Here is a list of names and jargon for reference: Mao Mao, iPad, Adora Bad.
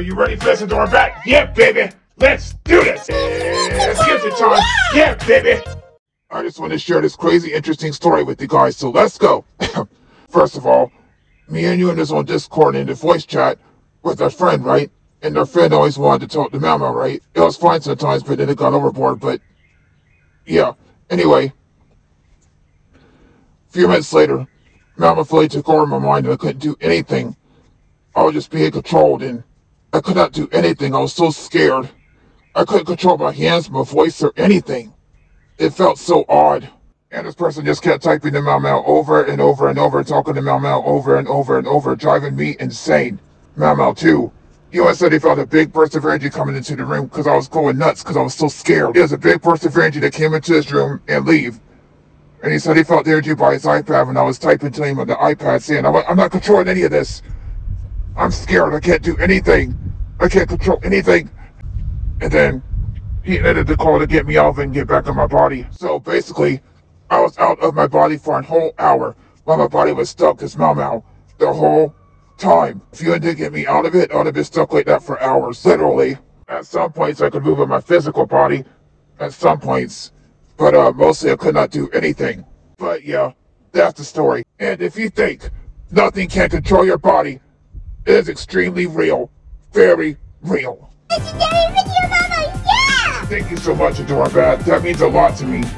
Are you ready for this, Adora Bad? Yeah, baby! Let's do this! Let's get to time! Yeah, baby! I just want to share this crazy, interesting story with you guys, so let's go! First of all, me and you in this on Discord in the voice chat with our friend, right? And our friend always wanted to talk to Mao Mao, right? It was fine sometimes, but then it got overboard, but... yeah. Anyway. A few minutes later, Mao Mao fully took over my mind and I couldn't do anything. I was just being controlled and I could not do anything. I was so scared. I couldn't control my hands, my voice, or anything. It felt so odd. And this person just kept typing to Mao Mao over and over and over, talking to Mao Mao over and over and over, driving me insane. Mao Mao too. You know, I said he felt a big burst of energy coming into the room because I was going nuts because I was so scared. It was a big burst of energy that came into his room and leave. And he said he felt the energy by his iPad when I was typing to him on the iPad saying, I'm not controlling any of this. I'm scared. I can't do anything. I can't control anything. And then he ended the call to get me off and get back in my body. So basically, I was out of my body for a whole hour while my body was stuck as Mao Mao the whole time. If you didn't get me out of it, I would have been stuck like that for hours, literally. At some points, I could move in my physical body, at some points, but mostly I could not do anything. But yeah, that's the story. And if you think nothing can control your body, it is extremely real, very real. Legendary video, Mama, yeah! Thank you so much, Adora Bad. That means a lot to me.